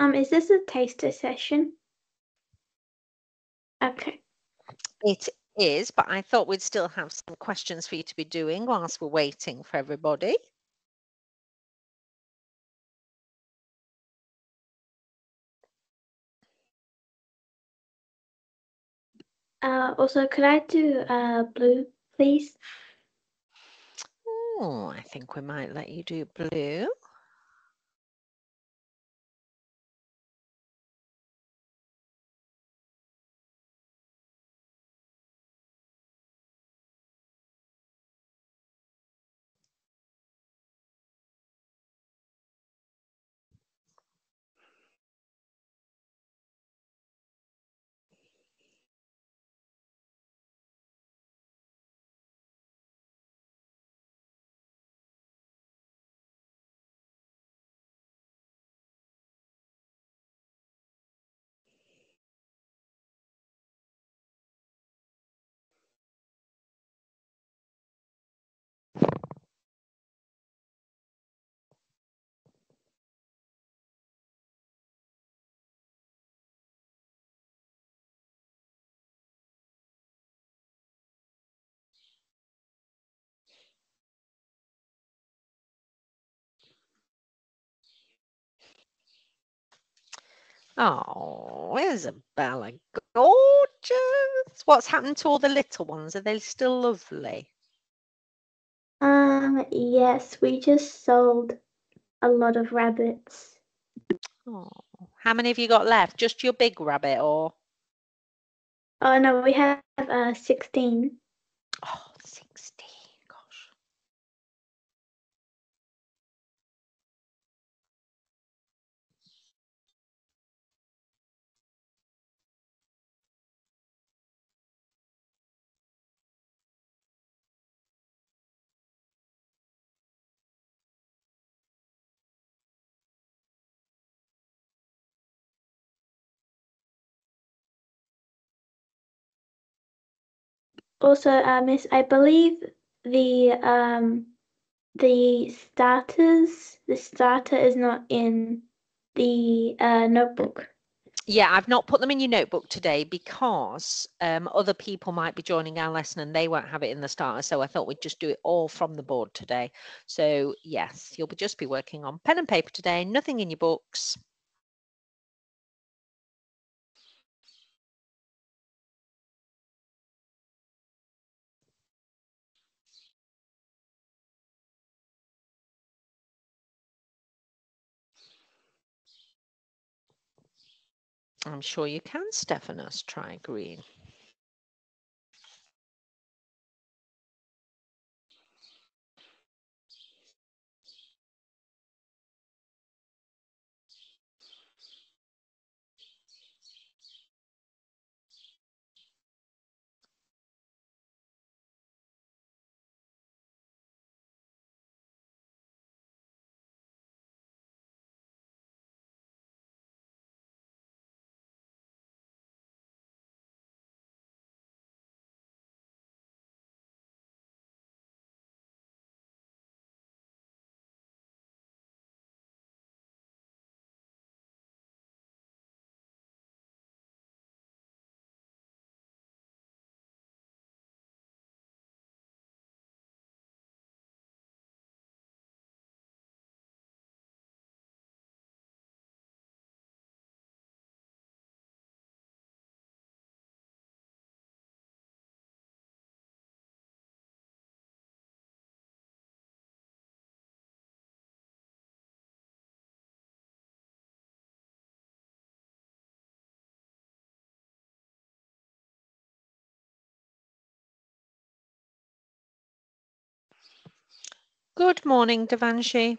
Is this a taster session? Okay. It is, but I thought we'd still have some questions for you to be doing whilst we're waiting for everybody. Also, could I do blue, please? Oh, I think we might let you do blue. Oh, Isabella, gorgeous. What's happened to all the little ones? Are they still lovely? Yes, we just sold a lot of rabbits. Oh, how many have you got left? Just your big rabbit or? Oh, no, we have 16. Oh, 16, gosh. Also, Miss, I believe the starter is not in the notebook. Yeah, I've not put them in your notebook today because other people might be joining our lesson and they won't have it in the starter. So I thought we'd just do it all from the board today. So yes, you'll just be working on pen and paper today. Nothing in your books. I'm sure you can, Stephanos. Try green. Good morning, Devanshi.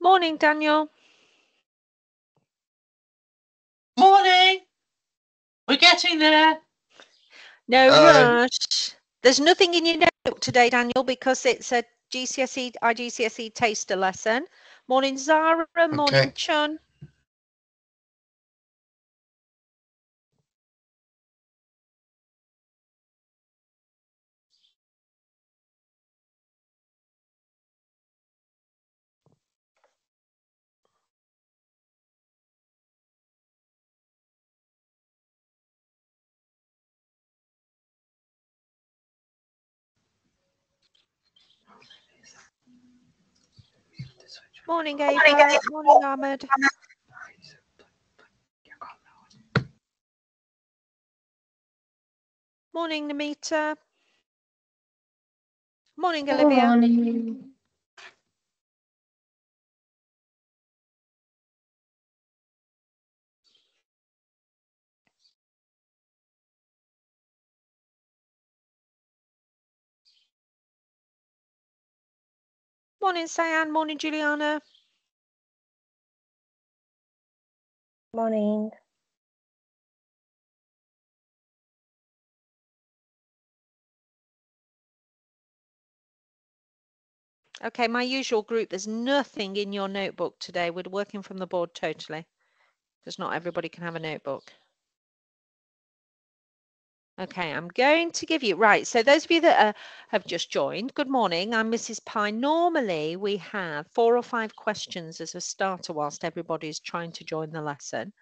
Morning, Daniel. Morning. We're getting there. No rush. There's nothing in your notebook today, Daniel, because it's a GCSE, IGCSE taster lesson. Morning, Zara. Morning, okay. Chun. Morning, Ava. Morning, Ava. Morning, Ahmed. Morning, Namita. Morning, Olivia. Morning. Morning, Sayan. Morning, Juliana. Morning. Okay, my usual group, there's nothing in your notebook today. We're working from the board totally, because not everybody can have a notebook. Okay, I'm going to give you, right, so those of you that have just joined, good morning, I'm Mrs. Pine. Normally we have 4 or 5 questions as a starter whilst everybody's trying to join the lesson.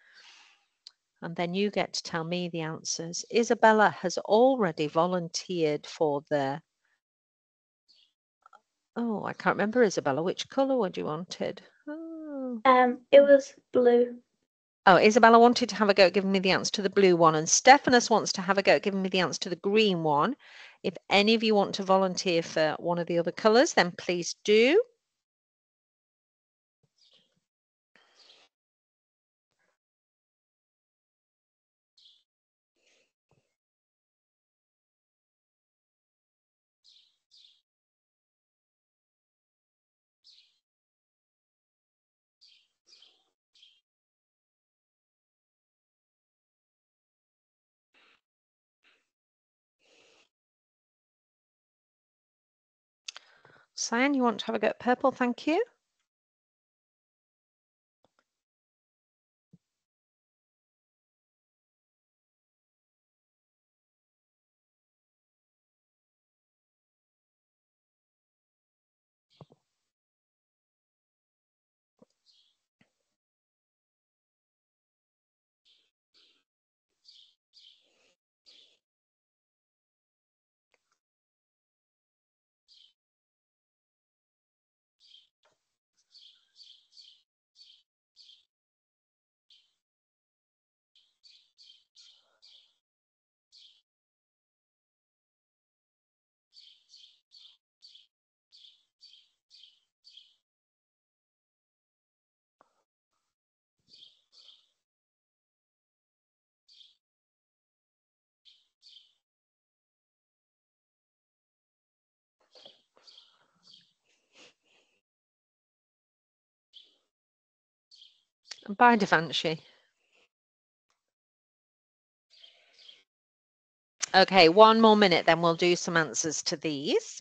And then you get to tell me the answers. Isabella has already volunteered for the, oh, I can't remember, Isabella, which colour would you wanted? Oh. It was blue. Oh, Isabella wanted to have a go at giving me the answer to the blue one, and Stephanus wants to have a go at giving me the answer to the green one. If any of you want to volunteer for one of the other colours, then please do. Cyan, you want to have a go at purple? Thank you. Bye, Devanshi. Okay, one more minute, then we'll do some answers to these.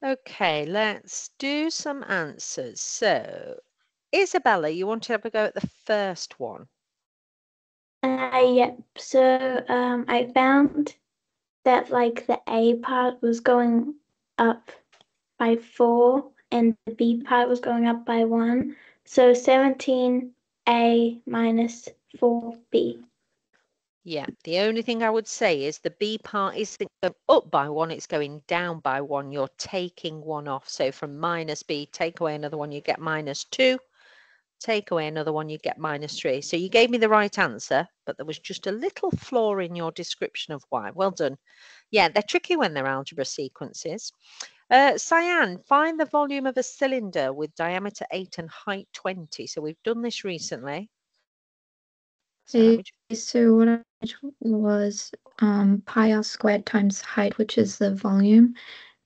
Okay, let's do some answers. So, Isabella, you want to have a go at the first one? Yep. So, I found that like the A part was going up by 4 and the B part was going up by 1. So, 17 A minus 4B. Yeah, the only thing I would say is the B part isn't going up by one, it's going down by one. You're taking one off. So from minus B, take away another one, you get minus 2. Take away another one, you get minus 3. So you gave me the right answer, but there was just a little flaw in your description of why. Well done. Yeah, they're tricky when they're algebra sequences. Cyan, find the volume of a cylinder with diameter 8 and height 20. So we've done this recently. So what I did was pi r squared times height, which is the volume.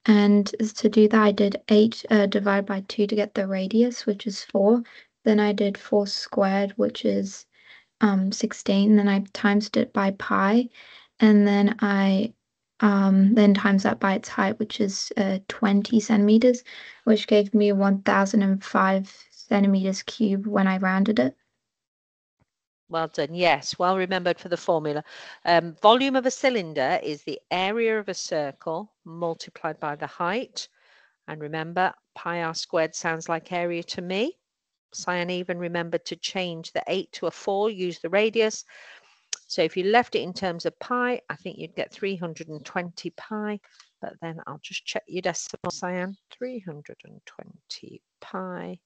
And to do that, I did 8 divided by 2 to get the radius, which is 4. Then I did 4 squared, which is 16. Then I times it by pi. And then I times that by its height, which is 20 centimeters, which gave me 1,005 centimeters cubed when I rounded it. Well done. Yes, well remembered for the formula. Volume of a cylinder is the area of a circle multiplied by the height. And remember, pi r squared sounds like area to me. Cyan even remembered to change the 8 to a 4, use the radius. So if you left it in terms of pi, I think you'd get 320 pi. But then I'll just check your decimal, Cyan. 320 pi.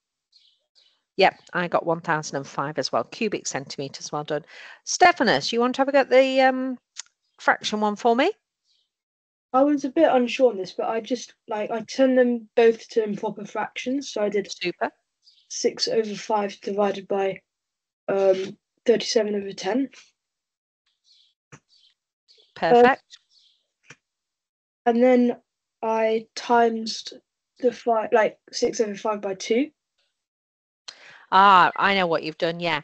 Yep, I got 1,005 as well. Cubic centimetres, well done. Stephanus, you want to have a go at the fraction one for me? I was a bit unsure on this, but I turned them both to improper fractions. So I did super 6 over 5 divided by 37 over 10. Perfect. And then I times the 5, 6 over 5 by 2. Ah, I know what you've done, yeah.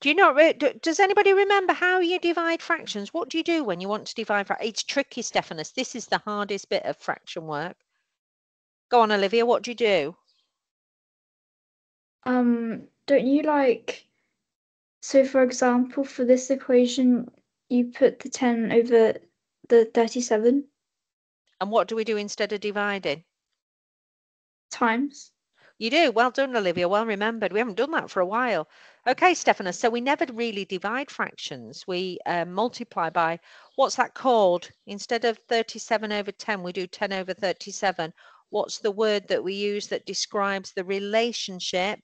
Do you not? Does anybody remember how you divide fractions? What do you do when you want to divide? It's tricky, Stephanus. This is the hardest bit of fraction work. Go on, Olivia, what do you do? Don't you so for example, for this equation, you put the 10 over the 37. And what do we do instead of dividing? Times. You do. Well done, Olivia. Well remembered. We haven't done that for a while. OK, Stephanus, so we never really divide fractions. We multiply by, what's that called? Instead of 37 over 10, we do 10 over 37. What's the word that we use that describes the relationship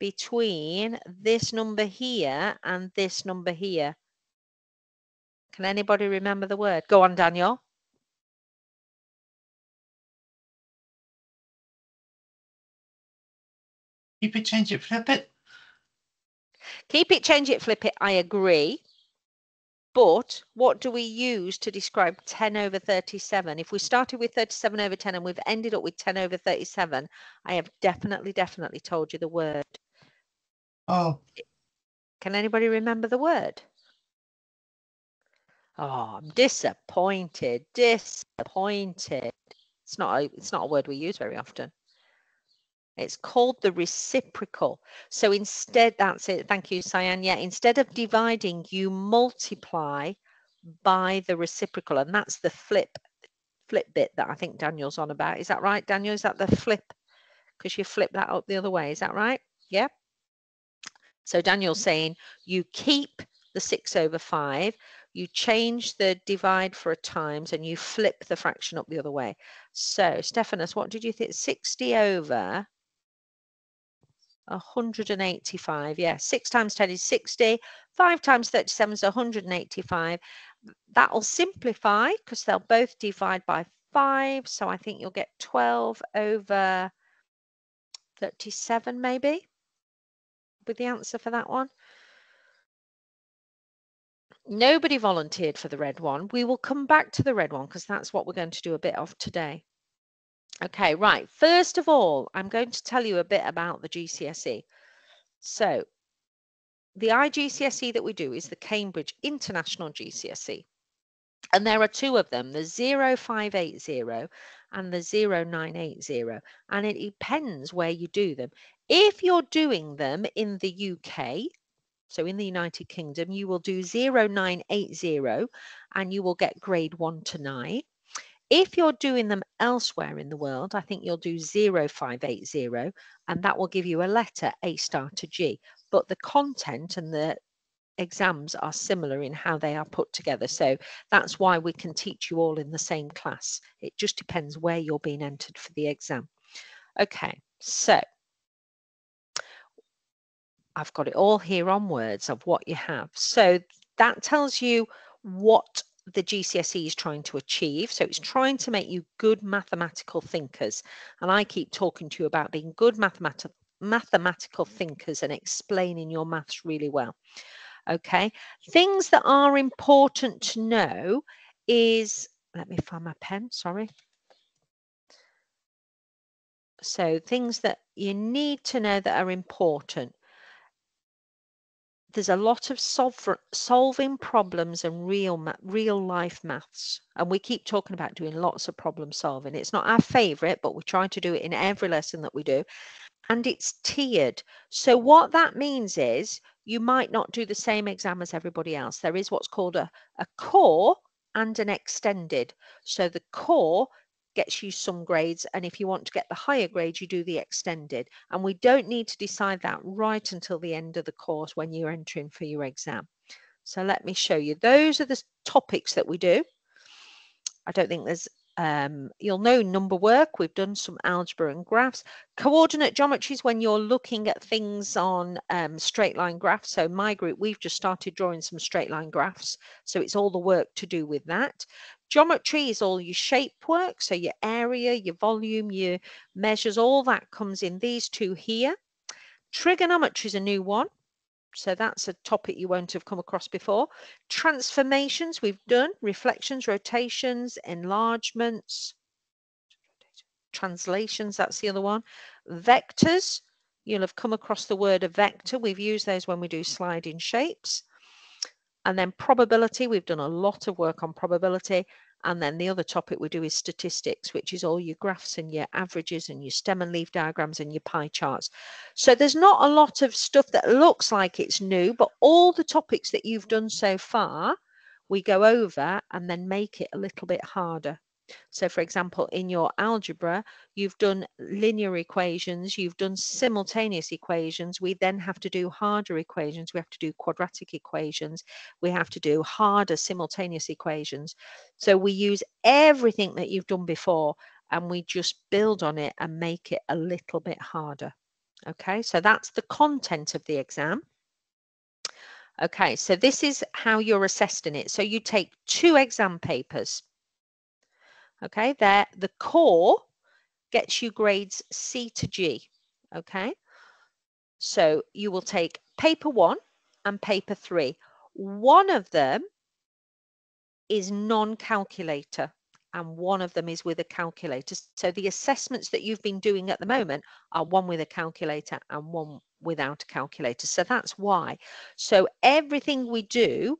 between this number here and this number here? Can anybody remember the word? Go on, Daniel. Keep it, change it, flip it. Keep it, change it, flip it. I agree. But what do we use to describe 10 over 37? If we started with 37 over 10 and we've ended up with 10 over 37, I have definitely told you the word. Oh. Can anybody remember the word? Oh, I'm disappointed. Disappointed. It's not a word we use very often. It's called the reciprocal. So instead, that's it. Thank you, Cyan. Yeah, instead of dividing, you multiply by the reciprocal. And that's the flip bit that I think Daniel's on about. Is that right, Daniel? Is that the flip? Because you flip that up the other way. Is that right? Yeah. So Daniel's saying you keep the 6 over 5. You change the divide for a times and you flip the fraction up the other way. So, Stephanus, what did you think? 60 over 185. Yeah, 6 times 10 is 60. 5 times 37 is 185. That'll simplify because they'll both divide by 5. So I think you'll get 12 over 37 maybe with the answer for that one. Nobody volunteered for the red one. We will come back to the red one because that's what we're going to do a bit of today. Okay, right. First of all, I'm going to tell you a bit about the GCSE. So the IGCSE that we do is the Cambridge International GCSE. And there are two of them, the 0580 and the 0980. And it depends where you do them. If you're doing them in the UK, so in the United Kingdom, you will do 0980 and you will get grade 1 to 9. If you're doing them elsewhere in the world, I think you'll do 0580, and that will give you a letter A* to G, but the content and the exams are similar in how they are put together. So that's why we can teach you all in the same class. It just depends where you're being entered for the exam. Okay, so I've got it all here on words of what you have. So that tells you what the GCSE is trying to achieve. So it's trying to make you good mathematical thinkers. And I keep talking to you about being good mathematical thinkers and explaining your maths really well. Okay, things that are important to know is, let me find my pen, sorry. So things that you need to know that are important. There's a lot of solving problems and real life maths, and we keep talking about doing lots of problem solving. It's not our favorite, but we try to do it in every lesson that we do, and it's tiered. So what that means is you might not do the same exam as everybody else. There is what's called a core and an extended. So the core gets you some grades, and if you want to get the higher grade, you do the extended. And we don't need to decide that right until the end of the course when you're entering for your exam. So let me show you. Those are the topics that we do. I don't think there's, you'll know number work. We've done some algebra and graphs. Coordinate geometry is when you're looking at things on straight line graphs. So my group, we've just started drawing some straight line graphs. So it's all the work to do with that. Geometry is all your shape work, so your area, your volume, your measures, all that comes in these two here. Trigonometry is a new one, so that's a topic you won't have come across before. Transformations we've done, reflections, rotations, enlargements, translations, that's the other one. Vectors, you'll have come across the word a vector. We've used those when we do sliding shapes. And then probability, we've done a lot of work on probability. And then the other topic we do is statistics, which is all your graphs and your averages and your stem and leaf diagrams and your pie charts. So there's not a lot of stuff that looks like it's new, but all the topics that you've done so far, we go over and then make it a little bit harder. So, for example, in your algebra, you've done linear equations, you've done simultaneous equations. We then have to do harder equations. We have to do quadratic equations. We have to do harder simultaneous equations. So we use everything that you've done before, and we just build on it and make it a little bit harder. Okay, so that's the content of the exam. Okay, so this is how you're assessed in it. So you take two exam papers. Okay, there, the core gets you grades C to G. Okay, so you will take paper 1 and paper 3. One of them is non-calculator and one of them is with a calculator. So the assessments that you've been doing at the moment are one with a calculator and one without a calculator. So that's why. So everything we do,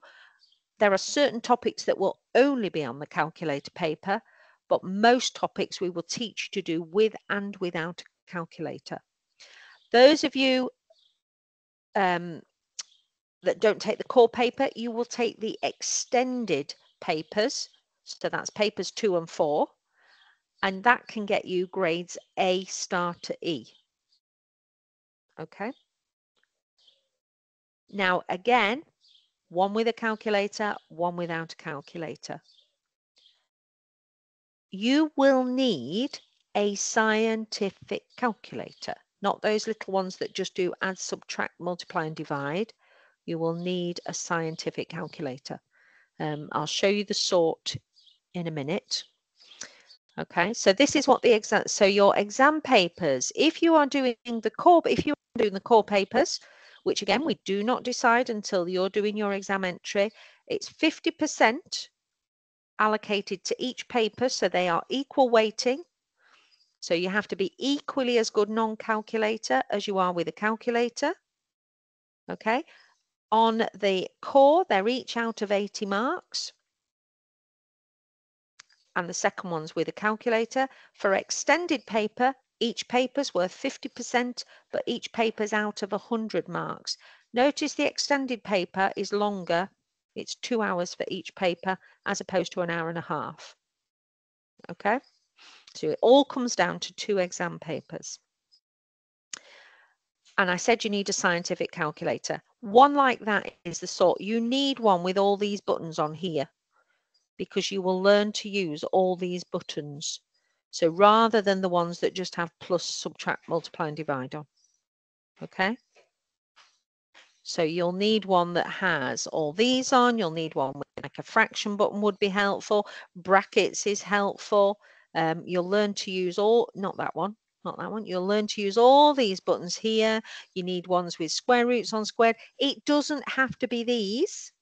there are certain topics that will only be on the calculator paper, but most topics we will teach you to do with and without a calculator. Those of you that don't take the core paper, you will take the extended papers. So that's papers 2 and 4, and that can get you grades A* to E. Okay. Now, again, one with a calculator, one without a calculator. You will need a scientific calculator, not those little ones that just do add, subtract, multiply and divide. You will need a scientific calculator. I'll show you the sort in a minute. Okay, so this is what the exam, so your exam papers, if you are doing the core papers, which again we do not decide until you're doing your exam entry, it's 50% allocated to each paper, so they are equal weighting. So you have to be equally as good non-calculator as you are with a calculator. Okay, on the core they're each out of 80 marks and the second one's with a calculator. For extended paper, each paper's worth 50%, but each paper's out of 100 marks. Notice the extended paper is longer. It's 2 hours for each paper as opposed to 1.5 hours. Okay, so it all comes down to 2 exam papers. And I said you need a scientific calculator. One like that is the sort, you need one with all these buttons on here, because you will learn to use all these buttons. So rather than the ones that just have plus, subtract, multiply and divide on. Okay. So you'll need one that has all these on. You'll need one with like a fraction button would be helpful. Brackets is helpful. You'll learn to use all, not that one. You'll learn to use all these buttons here. You need ones with square roots on squared. It doesn't have to be these.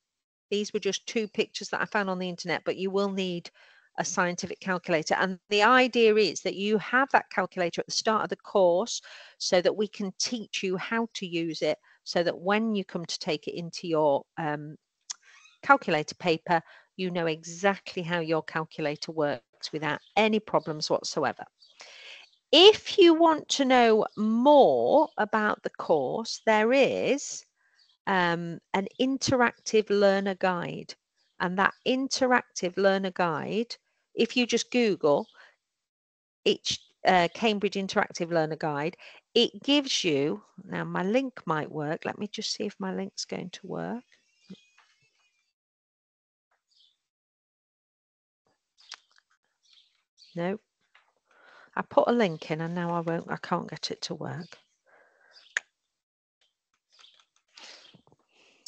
These were just 2 pictures that I found on the internet, but you will need a scientific calculator. And the idea is that you have that calculator at the start of the course so that we can teach you how to use it, so that when you come to take it into your calculator paper, you know exactly how your calculator works without any problems whatsoever. If you want to know more about the course, there is an interactive learner guide. And that interactive learner guide, if you just Google each Cambridge Interactive Learner Guide, it gives you, now my link might work. Let me just see if my link's going to work. No. I put a link in and now I can't get it to work.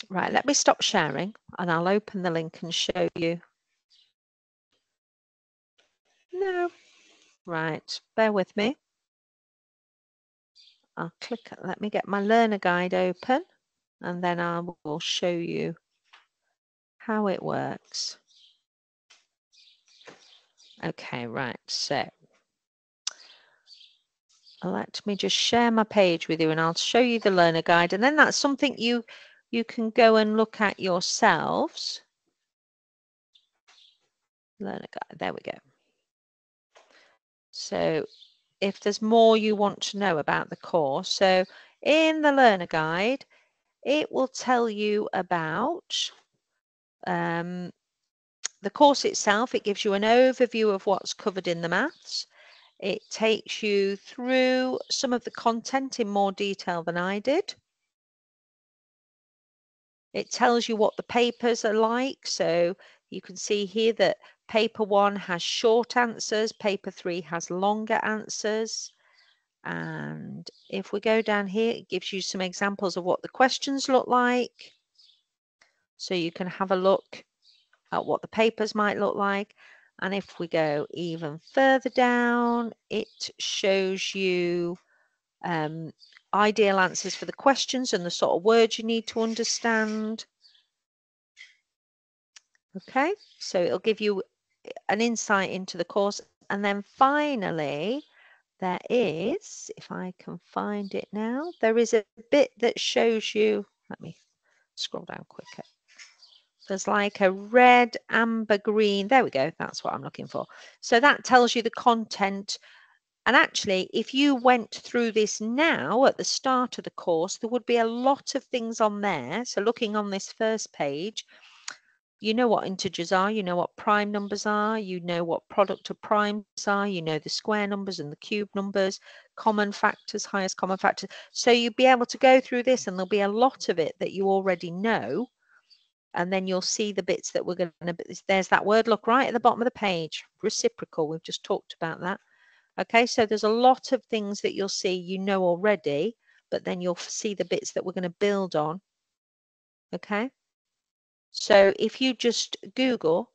Right, let me stop sharing and I'll open the link and show you. No. Right, bear with me. I'll click, let me get my learner guide open and then I will show you how it works. Okay, right, so let me just share my page with you and I'll show you the learner guide, and then that's something you can go and look at yourselves. Learner guide, there we go. So if there's more you want to know about the course, so in the learner guide, it will tell you about the course itself. It gives you an overview of what's covered in the maths. It takes you through some of the content in more detail than I did. It tells you what the papers are like. So you can see here that Paper 1 has short answers, Paper 3 has longer answers. And if we go down here, it gives you some examples of what the questions look like. So you can have a look at what the papers might look like. And if we go even further down, it shows you ideal answers for the questions and the sort of words you need to understand. Okay, so it'll give you an insight into the course. And then finally, there is, if I can find it now, there is a bit that shows you, let me scroll down quicker. There's like a red, amber, green, there we go, that's what I'm looking for. So that tells you the content. And actually, if you went through this now at the start of the course, there would be a lot of things on there. So looking on this first page, you know what integers are, you know what prime numbers are, you know what product of primes are, you know the square numbers and the cube numbers, common factors, highest common factors. So you'll be able to go through this and there'll be a lot of it that you already know. And then you'll see the bits that we're going to, there's that word, look right at the bottom of the page, reciprocal, we've just talked about that. Okay, so there's a lot of things that you'll see you know already, but then you'll see the bits that we're going to build on. Okay. So if you just Google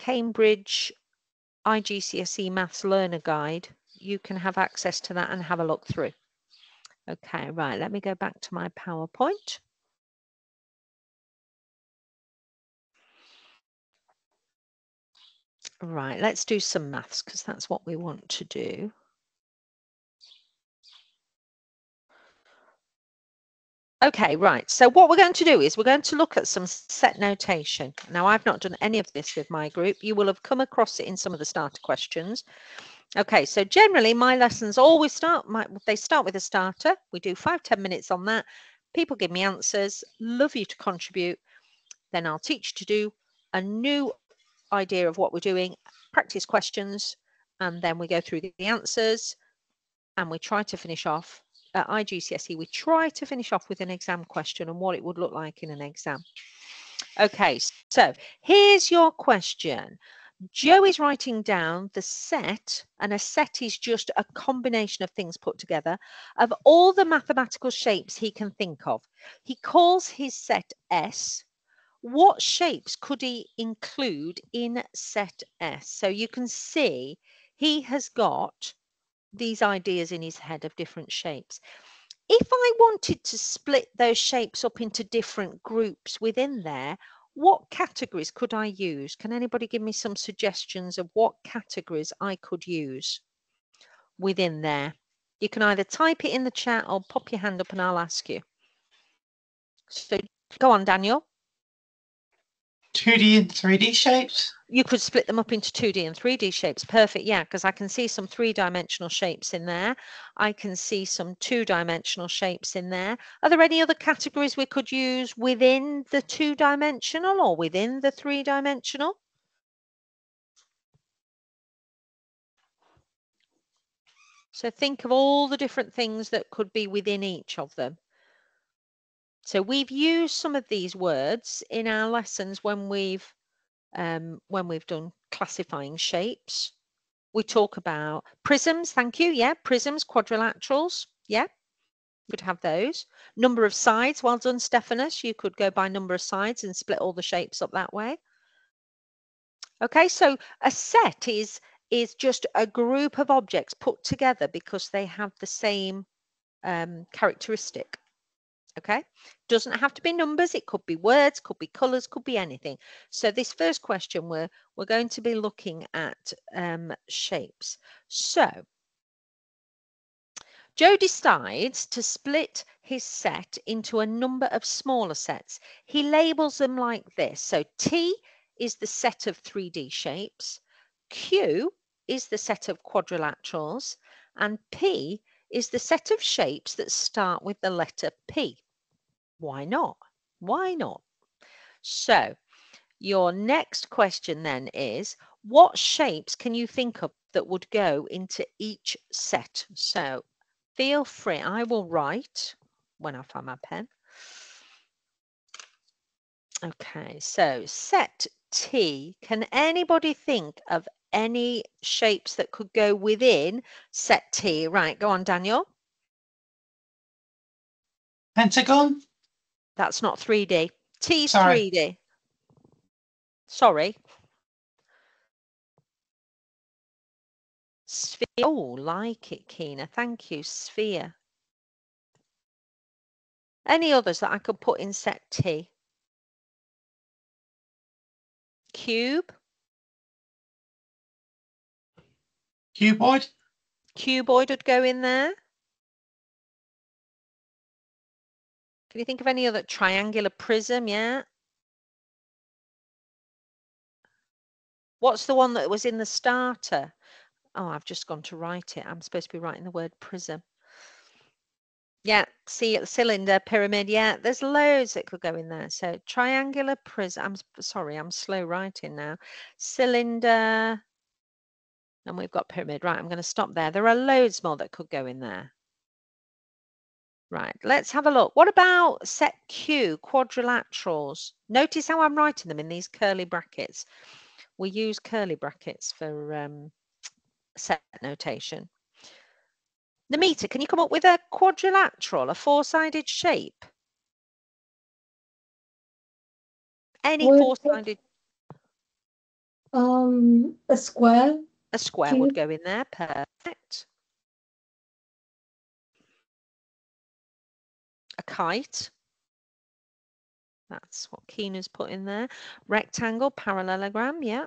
Cambridge IGCSE Maths Learner Guide, you can have access to that and have a look through. Okay, right, let me go back to my PowerPoint. Right, let's do some maths because that's what we want to do. Okay, right, so what we're going to do is we're going to look at some set notation. Now, I've not done any of this with my group. You will have come across it in some of the starter questions. Okay, so generally, my lessons always start with a starter. We do 5-10 minutes on that. People give me answers. Love you to contribute. Then I'll teach you to do a new idea of what we're doing, practice questions, and then we go through the answers, and we try to finish off at IGCSE, we try to finish off with an exam question and what it would look like in an exam. Okay, so here's your question. Joe is writing down the set, and a set is just a combination of things put together, of all the mathematical shapes he can think of. He calls his set S. What shapes could he include in set S? So you can see he has got these ideas in his head of different shapes. If I wanted to split those shapes up into different groups within there, what categories could I use? Can anybody give me some suggestions of what categories I could use within there? You can either type it in the chat or pop your hand up and I'll ask you. So go on, Daniel. 2D and 3D shapes? You could split them up into 2D and 3D shapes. Perfect, yeah, because I can see some three-dimensional shapes in there. I can see some two-dimensional shapes in there. Are there any other categories we could use within the two-dimensional or within the three-dimensional? So think of all the different things that could be within each of them. So we've used some of these words in our lessons when we've done classifying shapes. We talk about prisms, thank you, yeah, prisms, quadrilaterals, yeah, could have those. Number of sides, well done, Stephanus, you could go by number of sides and split all the shapes up that way. Okay, so a set is just a group of objects put together because they have the same characteristic. Okay, doesn't have to be numbers, it could be words, could be colours, could be anything. So this first question, we're going to be looking at shapes. So, Joe decides to split his set into a number of smaller sets. He labels them like this. So T is the set of 3D shapes, Q is the set of quadrilaterals, and P is the set of shapes that start with the letter P. Why not? Why not? So your next question then is, what shapes can you think of that would go into each set? So feel free, I will write when I find my pen. Okay, so set T, can anybody think of any shapes that could go within set T? Right, go on, Daniel. Pentagon. That's not 3D. T's 3D. Sorry. Sphere. Oh, like it, Keena. Thank you. Sphere. Any others that I could put in set T? Cube. Cuboid. Cuboid would go in there. Can you think of any other? Triangular prism, yeah. What's the one that was in the starter? Oh, I've just gone to write it. I'm supposed to be writing the word prism. Yeah, see, cylinder, pyramid, yeah. There's loads that could go in there. So triangular prism. I'm sorry, I'm slow writing now. Cylinder, and we've got pyramid. Right, I'm going to stop there. There are loads more that could go in there. Right, let's have a look. What about set Q, quadrilaterals? Notice how I'm writing them in these curly brackets. We use curly brackets for set notation. Namita, can you come up with a quadrilateral, a four-sided shape? Any four-sided? A square. A square would go in there, perfect. A kite. That's what Keena's put in there. Rectangle, parallelogram, yeah.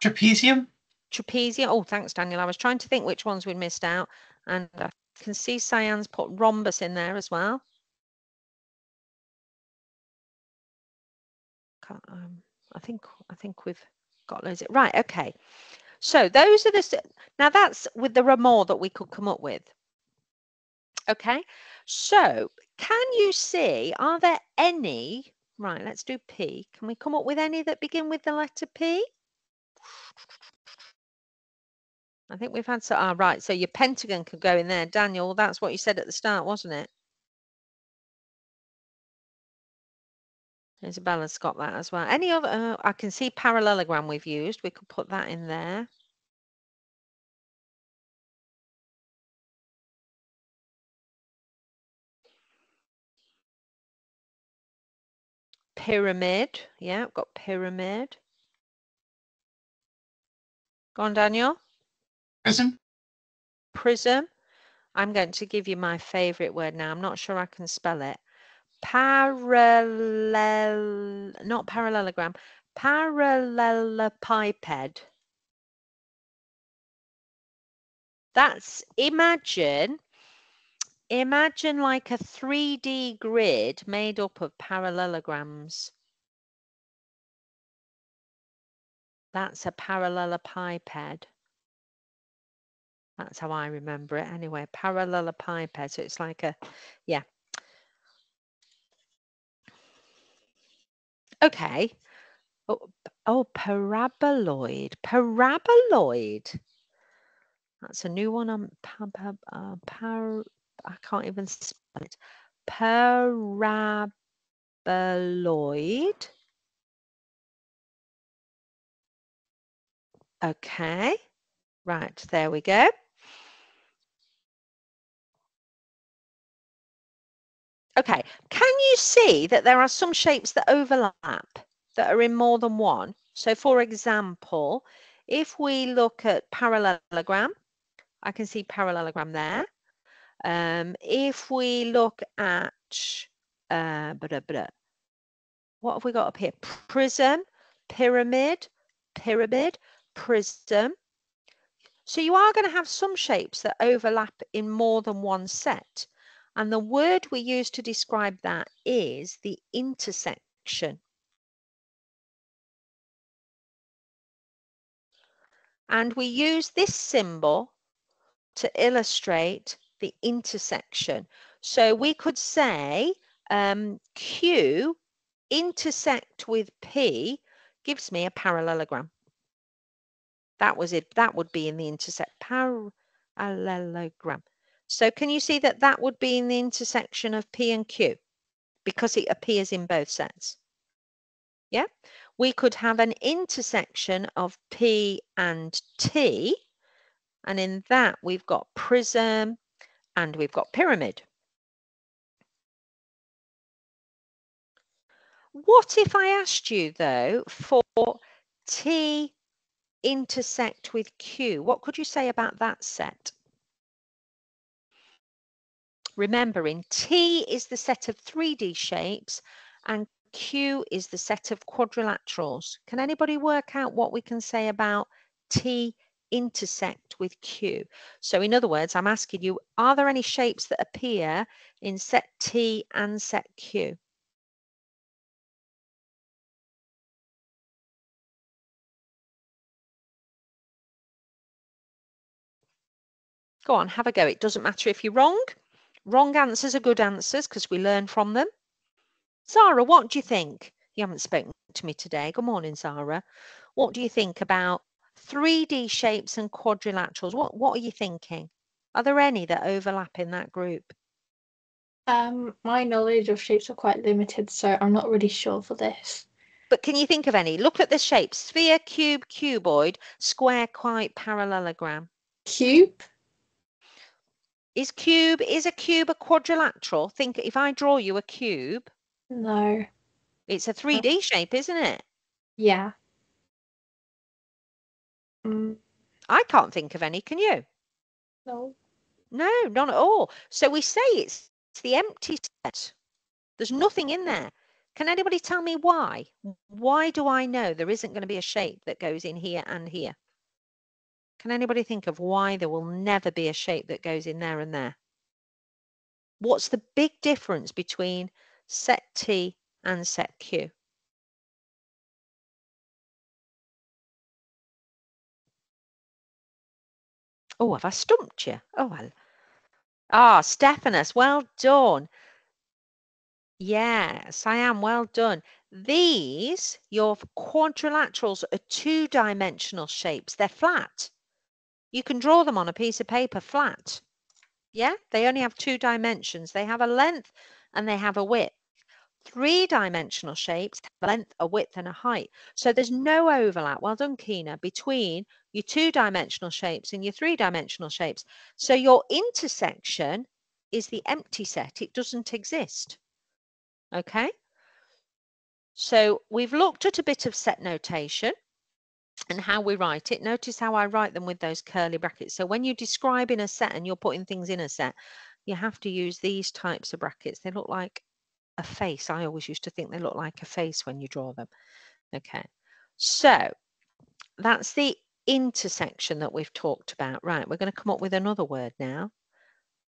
Trapezium. Trapezium. Oh, thanks, Daniel. I was trying to think which ones we'd missed out. And I can see Cyan's put rhombus in there as well. I think we've got loads of it. Right, okay, so those are the, now that's with there are more that we could come up with. Okay, so can you see, are there any, right, let's do P. Can we come up with any that begin with the letter P? I think we've had, so, ah, right, so your pentagon could go in there. Daniel, that's what you said at the start, wasn't it? Isabella's got that as well. Any other, I can see parallelogram we've used. We could put that in there. Pyramid, yeah, I've got pyramid. Go on, Daniel. Prism. Prism. I'm going to give you my favourite word now. I'm not sure I can spell it. Parallel, not parallelogram, parallelepiped. That's, imagine like a 3D grid made up of parallelograms. That's a parallelepiped. That's how I remember it anyway, parallelepiped. So it's like a, yeah. Okay. Oh, paraboloid. Paraboloid. That's a new one. I can't even spell it. Paraboloid. Okay. Right, there we go. Okay, can you see that there are some shapes that overlap, that are in more than one? So, for example, if we look at parallelogram, I can see parallelogram there. If we look at, what have we got up here? Prism, pyramid, pyramid, prism. So you are going to have some shapes that overlap in more than one set. And the word we use to describe that is the intersection. And we use this symbol to illustrate the intersection. So we could say Q intersect with P gives me a parallelogram. That was it. That would be in the intersect, parallelogram. So can you see that that would be in the intersection of P and Q because it appears in both sets? Yeah, we could have an intersection of P and T, and in that we've got prism and we've got pyramid. What if I asked you though for T intersect with Q? What could you say about that set? Remembering T is the set of 3D shapes and Q is the set of quadrilaterals. Can anybody work out what we can say about T intersect with Q? So in other words, I'm asking you, are there any shapes that appear in set T and set Q? Go on, have a go. It doesn't matter if you're wrong. Wrong answers are good answers because we learn from them. Zara, what do you think? You haven't spoken to me today. Good morning, Zara. What do you think about 3D shapes and quadrilaterals? What are you thinking? Are there any that overlap in that group? My knowledge of shapes are quite limited, so I'm not really sure for this. But can you think of any? Look at the shapes. Sphere, cube, cuboid, square, quite, parallelogram. Cube? Is a cube a quadrilateral? Think if I draw you a cube. No. It's a 3D shape, isn't it? Yeah. I can't think of any, can you? No. No, not at all. So we say it's the empty set. There's nothing in there. Can anybody tell me why? Why do I know there isn't going to be a shape that goes in here and here? Can anybody think of why there will never be a shape that goes in there and there? What's the big difference between set T and set Q? Oh, have I stumped you? Oh, well, Oh, Stephanus, well done. Yes, I am, well done. These, your quadrilaterals, are two-dimensional shapes. They're flat. You can draw them on a piece of paper flat. Yeah, they only have two dimensions. They have a length and they have a width. Three-dimensional shapes have a length, a width, and a height. So there's no overlap, well done, Keena, between your two-dimensional shapes and your three-dimensional shapes. So your intersection is the empty set. It doesn't exist. Okay? So we've looked at a bit of set notation and how we write it. Notice how I write them with those curly brackets. So when you describe in a set and you're putting things in a set, you have to use these types of brackets. They look like a face. I always used to think they look like a face when you draw them. Okay, so that's the intersection that we've talked about. Right, we're going to come up with another word now.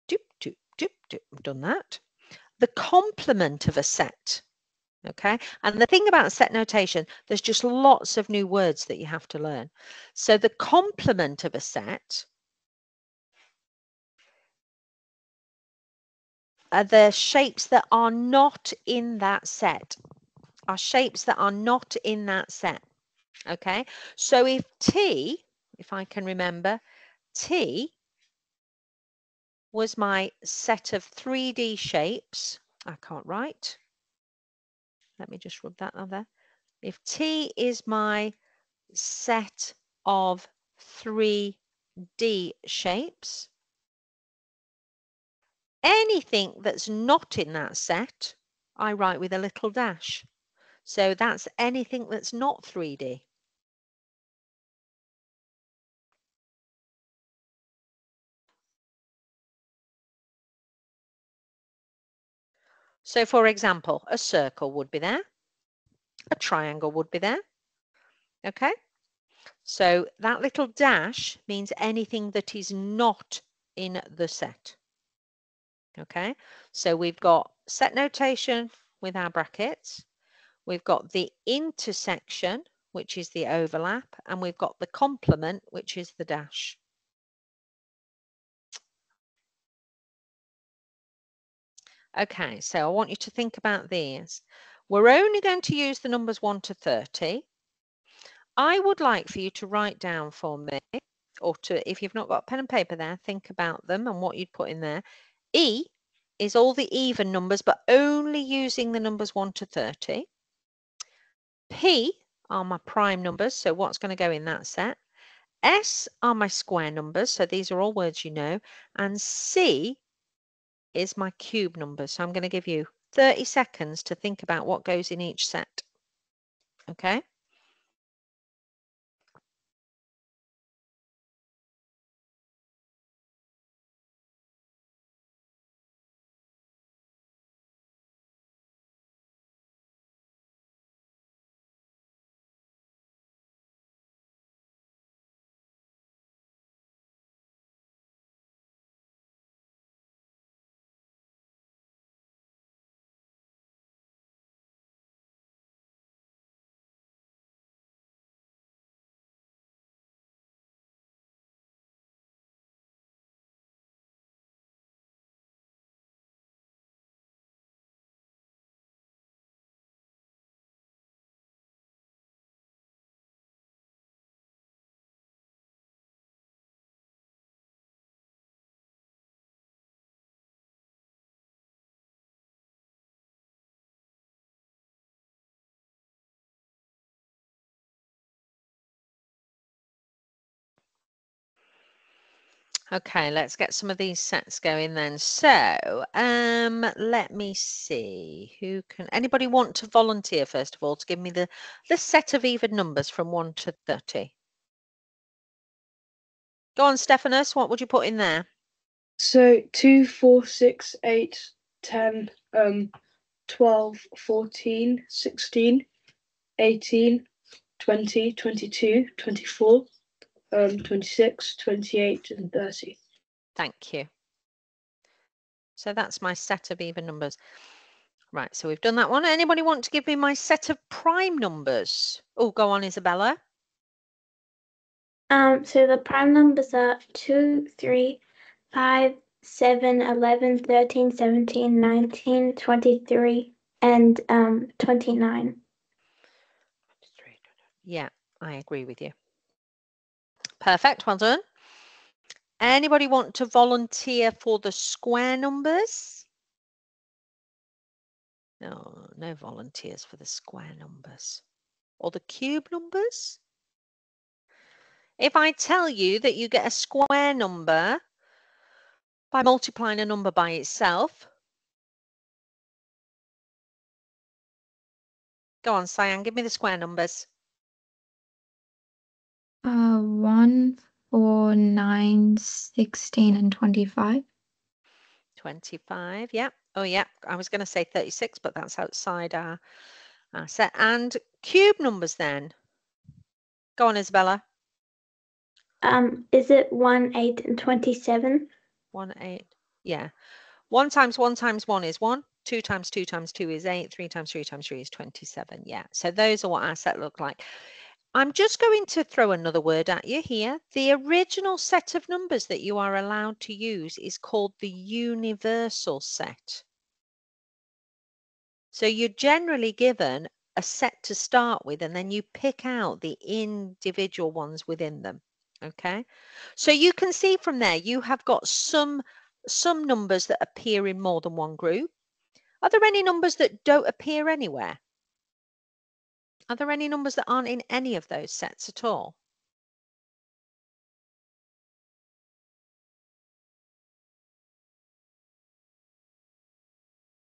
Doop, doop, doop, doop. I've done that. The complement of a set. Okay, and the thing about set notation, there's just lots of new words that you have to learn. So the complement of a set are the shapes that are not in that set, are shapes that are not in that set. Okay, so if T, if I can remember, T was my set of 3D shapes. I can't write. Let me just rub that other. If T is my set of 3D shapes, anything that's not in that set, I write with a little dash. So that's anything that's not 3D. So, for example, a circle would be there, a triangle would be there, okay? So that little dash means anything that is not in the set, okay? So we've got set notation with our brackets, we've got the intersection, which is the overlap, and we've got the complement, which is the dash. Okay, so I want you to think about these. We're only going to use the numbers 1 to 30. I would like for you to write down for me, or to, if you've not got pen and paper there, think about them and what you'd put in there. E is all the even numbers, but only using the numbers 1 to 30. P are my prime numbers, so what's going to go in that set. S are my square numbers, so these are all words you know. And C is my cube number. So I'm going to give you 30 seconds to think about what goes in each set. Okay. Okay, let's get some of these sets going then. So, let me see who can. Anybody want to volunteer first of all to give me the set of even numbers from 1 to 30? Go on, Stephanus. What would you put in there? So 2, 4, 6, 8, 10, 12, 14, 16, 18, 20, 22, 24. 26, 28 and 30. Thank you. So that's my set of even numbers. Right, so we've done that one. Anybody want to give me my set of prime numbers? Oh, go on, Isabella. So the prime numbers are 2, 3, 5, 7, 11, 13, 17, 19, 23, and 29. Yeah, I agree with you. Perfect, well done. Anybody want to volunteer for the square numbers? No, no volunteers for the square numbers. Or the cube numbers? If I tell you that you get a square number by multiplying a number by itself. Go on, Cyan, give me the square numbers. 1, 4, 9, 16, and 25. 25, yeah. Oh, yeah, I was going to say 36, but that's outside our set. And cube numbers then. Go on, Isabella. Is it 1, 8, and 27? 1, 8, yeah. 1 times 1 times 1 is 1. 2 times 2 times 2 is 8. 3 times 3 times 3 is 27, yeah. So those are what our set look like. I'm just going to throw another word at you here. The original set of numbers that you are allowed to use is called the universal set. So you're generally given a set to start with, and then you pick out the individual ones within them. Okay, so you can see from there you have got some numbers that appear in more than one group. Are there any numbers that don't appear anywhere? Are there any numbers that aren't in any of those sets at all?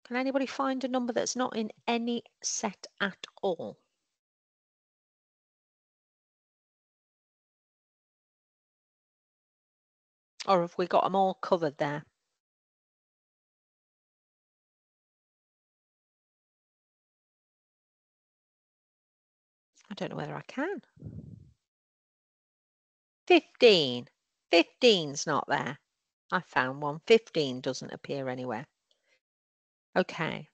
Can anybody find a number that's not in any set at all? Or have we got them all covered there? I don't know whether I can. 15. 15's not there. I found one. 15 doesn't appear anywhere. Okay,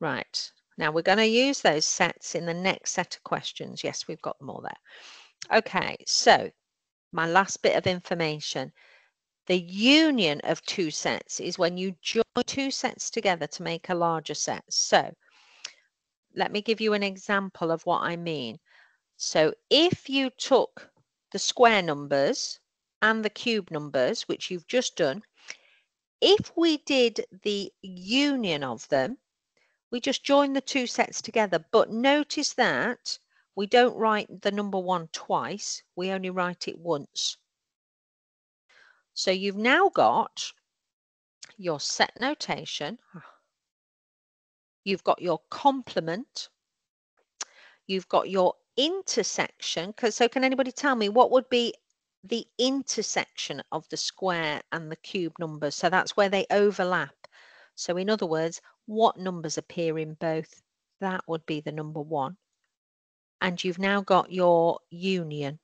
right. Now we're going to use those sets in the next set of questions. Yes, we've got them all there. Okay, so my last bit of information. The union of two sets is when you join two sets together to make a larger set. So let me give you an example of what I mean. So if you took the square numbers and the cube numbers, which you've just done, if we did the union of them, we just join the two sets together. But notice that we don't write the number 1 twice. We only write it once. So you've now got your set notation. You've got your complement. You've got your intersection. So can anybody tell me what would be the intersection of the square and the cube numbers? So that's where they overlap. So in other words, what numbers appear in both? That would be the number 1. And you've now got your union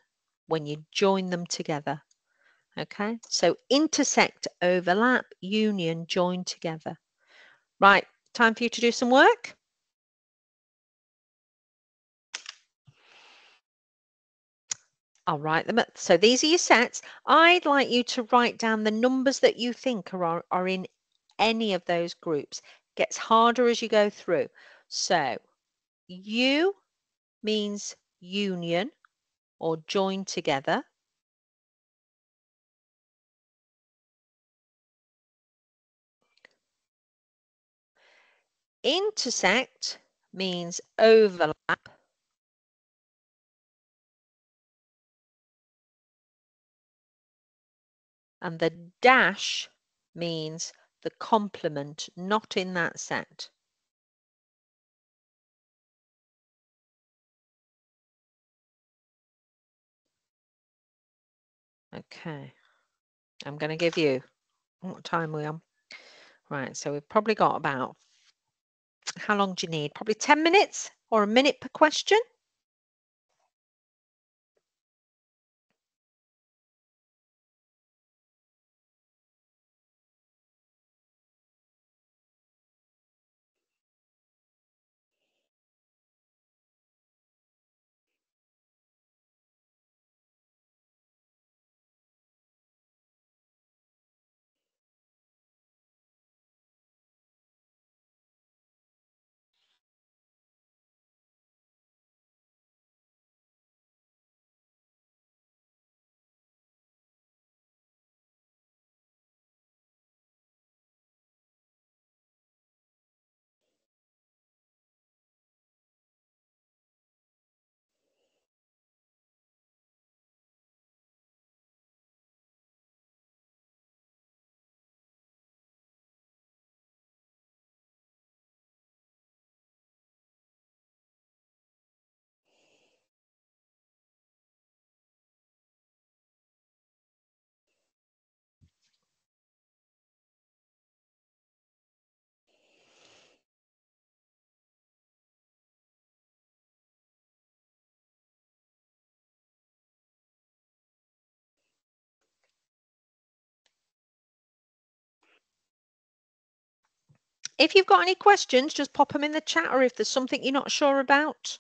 when you join them together. Okay, so intersect, overlap, union, join together. Right. Time for you to do some work. I'll write them up. So these are your sets. I'd like you to write down the numbers that you think are in any of those groups. It gets harder as you go through. So U means union or join together. Intersect means overlap. And the dash means the complement, not in that set. Okay, I'm going to give you what time we on. Right, so we've probably got about. How long do you need? Probably 10 minutes or a minute per question. If you've got any questions, just pop them in the chat, or if there's something you're not sure about.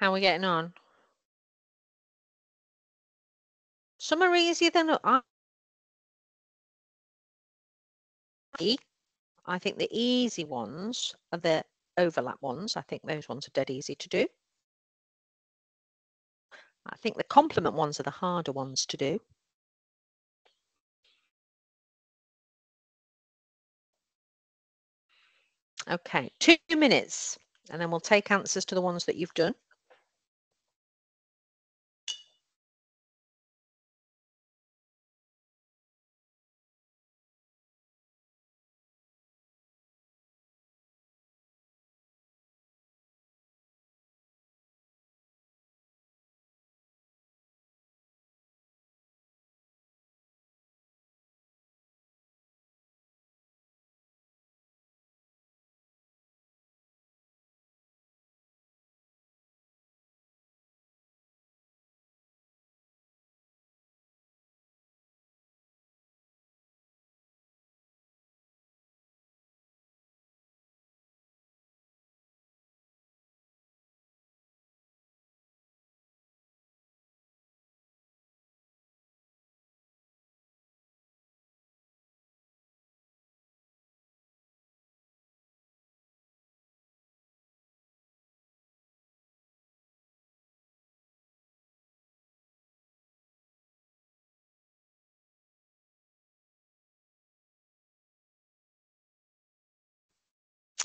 How are we getting on? Some are easier than others. I think the easy ones are the overlap ones. I think those ones are dead easy to do. I think the complement ones are the harder ones to do. Okay, 2 minutes, and then we'll take answers to the ones that you've done.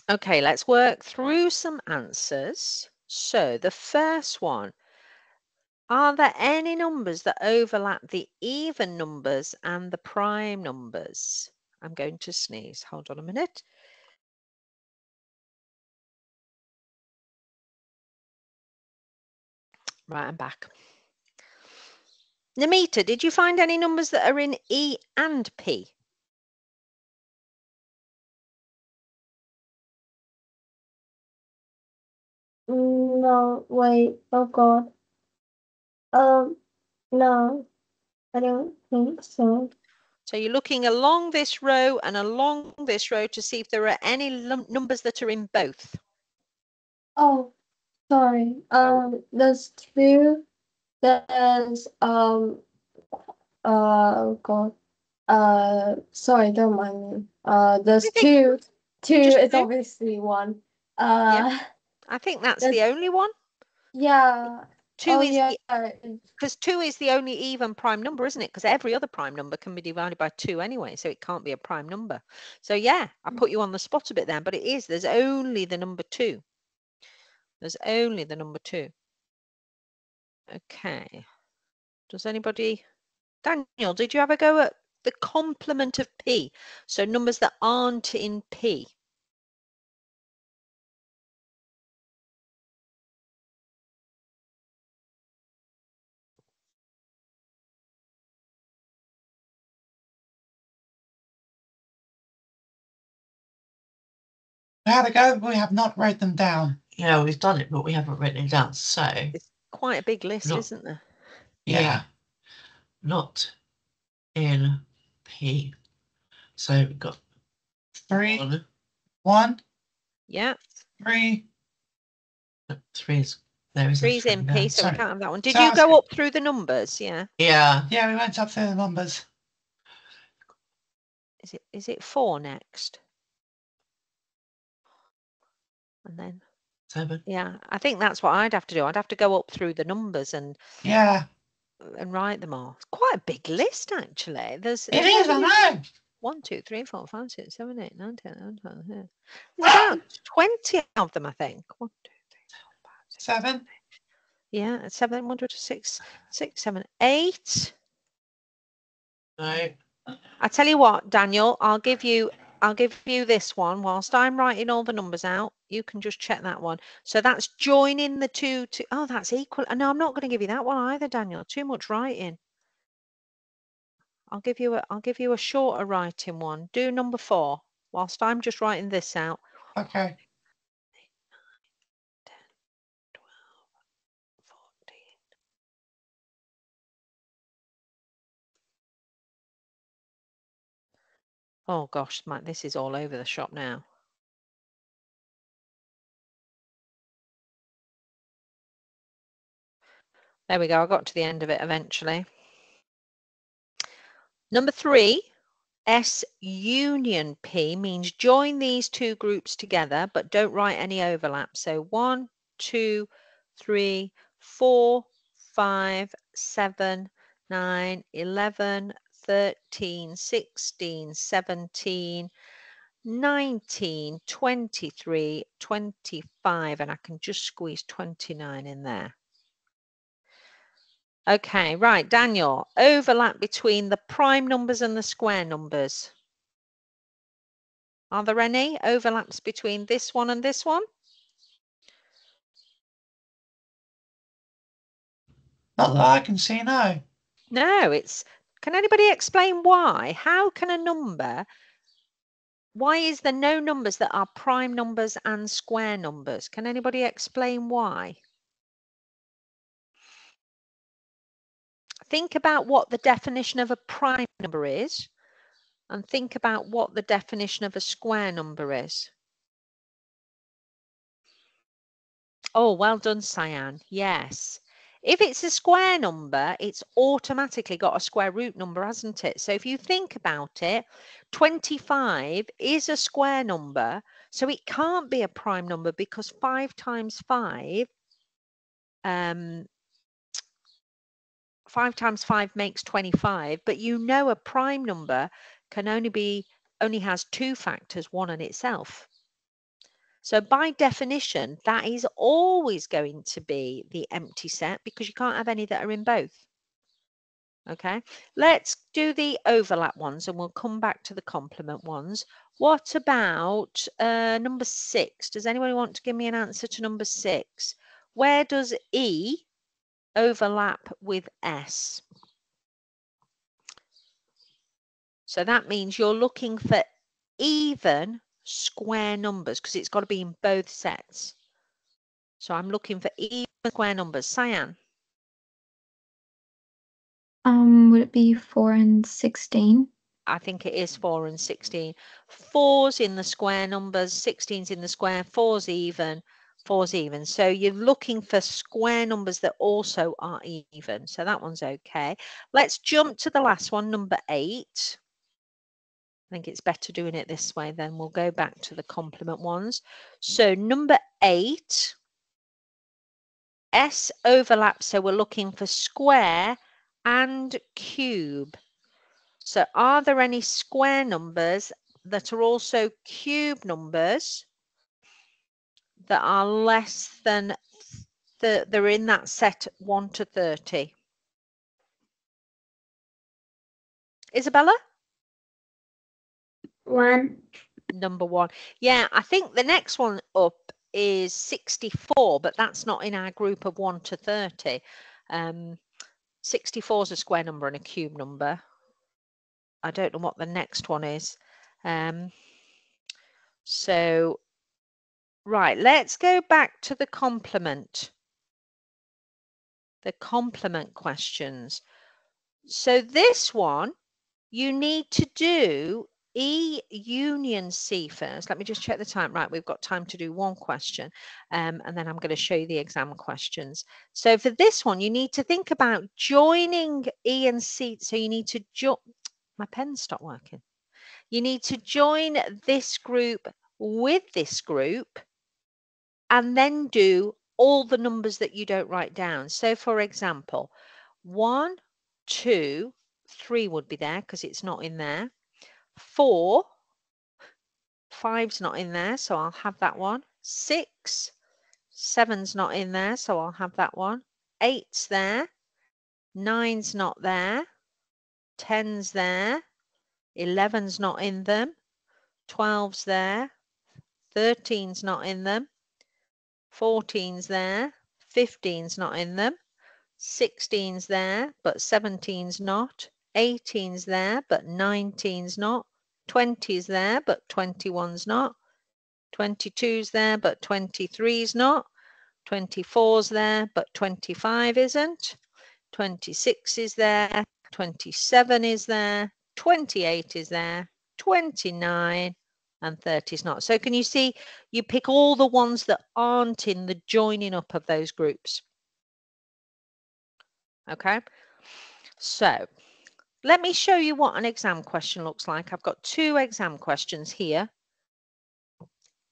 Okay, let's work through some answers. So the first one, are there any numbers that overlap the even numbers and the prime numbers? I'm going to sneeze. Hold on a minute. Right, I'm back. Namita, did you find any numbers that are in E and P? No, wait, oh God. No, I don't think so. So you're looking along this row and along this row to see if there are any numbers that are in both. Oh, sorry. There's two. There's sorry, don't mind me. There's two. Two is obviously one. Yeah. I think that's the only one. Yeah. Because 2 is the only even prime number, isn't it? Because every other prime number can be divided by 2 anyway, so it can't be a prime number. So yeah, I put you on the spot a bit then, but it is, there's only the number 2. There's only the number 2. Okay. Does anybody... Daniel, did you ever go at the complement of P? So numbers that aren't in P. We had a go, but we have not written them down. Yeah, we've done it, but we haven't written it down. So it's quite a big list, isn't there? Yeah. Not in P. So we've got 3, 1. Yeah. 3. Three's there. Three's in P, so we can't have that one. Did you go up through the numbers? Yeah. Yeah. Yeah, we went up through the numbers. Is it 4 next? And then 7. Yeah, I think that's what I'd have to do. I'd have to go up through the numbers and write them all. It's quite a big list, actually. It is, I know. 1, 2, 3, 4, 5, 6, 7, 8, 9, 10, 11, 12, 13. About 20 of them, I think. 1, 2, 3, 4, 5, 6, 7. Yeah, 7, 1, 2, 3, 6, 7, 8. No. I tell you what, Daniel, I'll give you this one whilst I'm writing all the numbers out. You can just check that one. So that's joining the two to, oh, that's equal. No, I'm not going to give you that one either, Daniel. Too much writing. I'll give you a shorter writing one. Do number 4 whilst I'm just writing this out. Okay. 8, 9, 10, 12, 14. Oh gosh, Matt, this is all over the shop now. There we go. I got to the end of it eventually. Number 3, S union P means join these two groups together, but don't write any overlap. So 1, 2, 3, 4, 5, 7, 9, 11, 13, 16, 17, 19, 23, 25, and I can just squeeze 29 in there. Okay, right, Daniel, overlap between the prime numbers and the square numbers. Are there any overlaps between this one and this one? Not that I can see, no. No, it's, can anybody explain why? How can a number, why is there no numbers that are prime numbers and square numbers? Can anybody explain why? Think about what the definition of a prime number is and think about what the definition of a square number is. Oh, well done, Cyan. Yes. If it's a square number, it's automatically got a square root number, hasn't it? So if you think about it, 25 is a square number, so it can't be a prime number because 5 times 5 5 times 5 makes 25, but you know a prime number can only has two factors, one and itself. So by definition, that is always going to be the empty set because you can't have any that are in both. Okay, let's do the overlap ones and we'll come back to the complement ones. What about number 6? Does anyone want to give me an answer to number 6? Where does E overlap with S? So that means you're looking for even square numbers because it's got to be in both sets. So I'm looking for even square numbers. Cyan? Would it be 4 and 16? I think it is 4 and 16. 4's in the square numbers, 16's in the square, 4's even, 4's even. So you're looking for square numbers that also are even. So that one's okay. Let's jump to the last one, number 8. I think it's better doing it this way, then we'll go back to the complement ones. So number 8, S overlap, so we're looking for square and cube. So are there any square numbers that are also cube numbers that are less than, they're in that set 1 to 30? Isabella? 1. Number 1. Yeah, I think the next one up is 64, but that's not in our group of 1 to 30. 64 is a square number and a cube number. I don't know what the next one is. So, right, let's go back to the complement questions. So this one, you need to do E union C first. Let me just check the time. Right, we've got time to do one question, and then I'm going to show you the exam questions. So for this one, you need to think about joining E and C. So you need to join. My pen stopped working. You need to join this group with this group, and then do all the numbers that you don't write down. So for example, 1, 2, 3 would be there because it's not in there. 4, 5's not in there, so I'll have that one. 6, 7's not in there, so I'll have that one. 8's there, 9's not there, 10's there, 11's not in them, 12's there, 13's not in them, 14's there, 15's not in them, 16's there, but 17's not. 18's there, but 19's not. 20's there, but 21's not. 22's there, but 23's not. 24's there, but 25 isn't. 26 is there, 27 is there, 28 is there, 29, and 30 is not. So can you see, you pick all the ones that aren't in the joining up of those groups. Okay, so let me show you what an exam question looks like. I've got 2 exam questions here.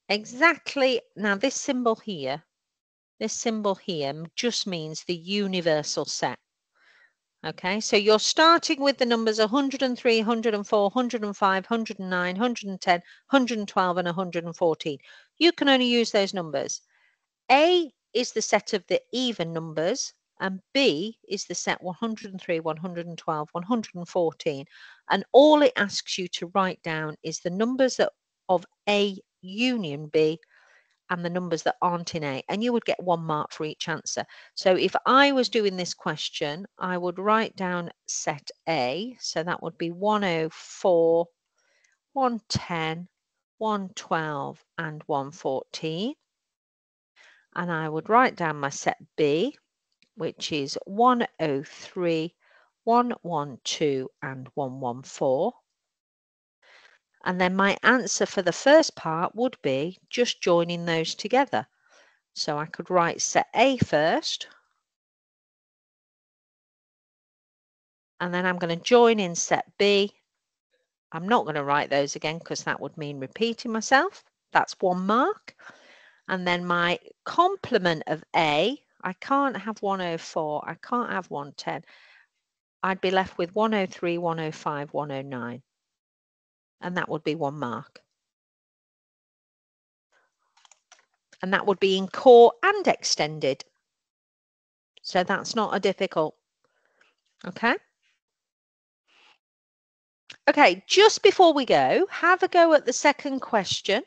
Exactly, now this symbol here just means the universal set. Okay, so you're starting with the numbers 103, 104, 105, 109, 110, 112 and 114. You can only use those numbers. A is the set of the even numbers, and B is the set 103, 112, 114, and all it asks you to write down is the numbers of A union B and the numbers that aren't in A, and you would get 1 mark for each answer. So if I was doing this question, I would write down set A, so that would be 104, 110, 112 and 114, and I would write down my set B, which is 103, 112 and 114. And then my answer for the first part would be just joining those together. So I could write set A first, and then I'm going to join in set B. I'm not going to write those again because that would mean repeating myself. That's 1 mark. And then my complement of A, I can't have 104, I can't have 110. I'd be left with 103, 105, 109. And that would be 1 mark. And that would be in core and extended. So that's not a difficult. Okay. Okay, just before we go, have a go at the second question.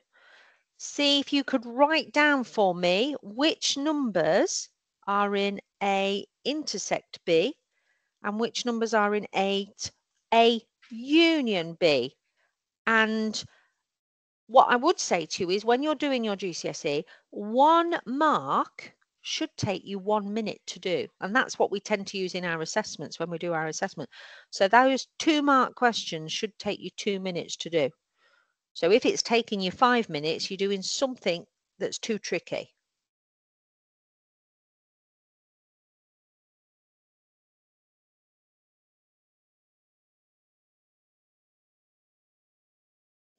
See if you could write down for me which numbers are in A intersect B and which numbers are in A union B. And what I would say to you is when you're doing your GCSE, 1 mark should take you 1 minute to do. And that's what we tend to use in our assessments when we do our assessment. So those 2 mark questions should take you 2 minutes to do. So if it's taking you 5 minutes, you're doing something that's too tricky.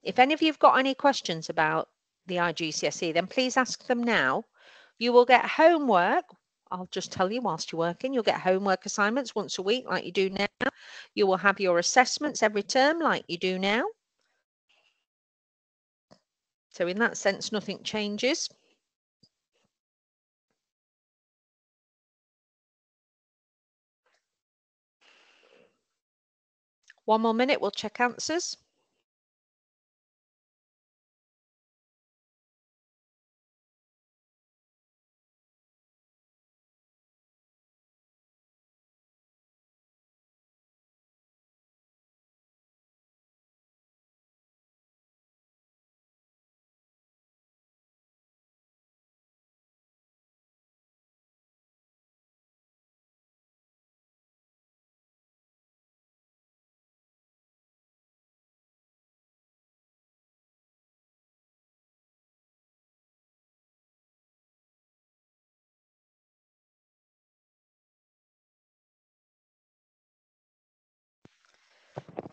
If any of you've got any questions about the IGCSE, then please ask them now. You will get homework. I'll just tell you whilst you're working, you'll get homework assignments once a week like you do now. You will have your assessments every term like you do now. So in that sense, nothing changes. One more minute, we'll check answers.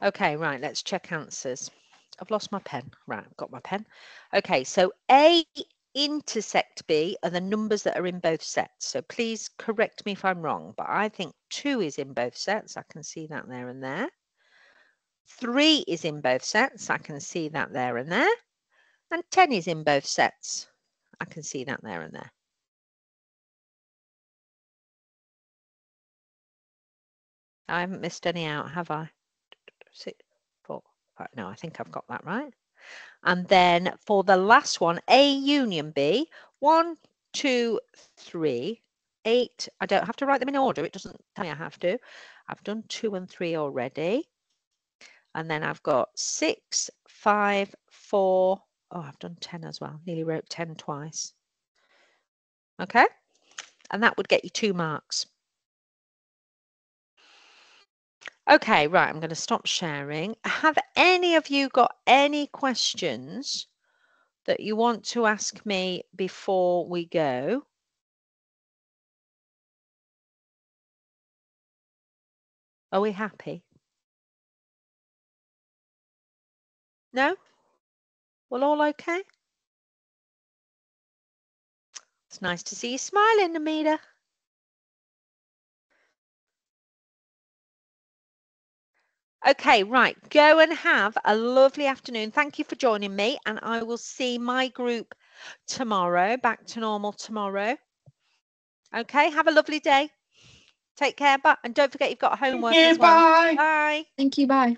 Okay, right, let's check answers. I've lost my pen. Right, I've got my pen. Okay, so A intersect B are the numbers that are in both sets. So please correct me if I'm wrong, but I think 2 is in both sets. I can see that there and there. 3 is in both sets. I can see that there and there. And 10 is in both sets. I can see that there and there. I haven't missed any out, have I? 6, 4, right, no, I think I've got that right. And then for the last one, A union B, 1, 2, 3, 8. I don't have to write them in order. It doesn't tell me I have to. I've done 2 and 3 already. And then I've got 6, 5, 4. Oh, I've done 10 as well. Nearly wrote 10 twice. Okay. And that would get you 2 marks. Okay, right, I'm going to stop sharing. Have any of you got any questions that you want to ask me before we go? Are we happy? No? Well, all okay? It's nice to see you smiling, Namita. Okay, right, go and have a lovely afternoon. Thank you for joining me, and I will see my group tomorrow, back to normal tomorrow. Okay, have a lovely day. Take care, and don't forget you've got homework as well. Bye. Bye. Thank you, bye.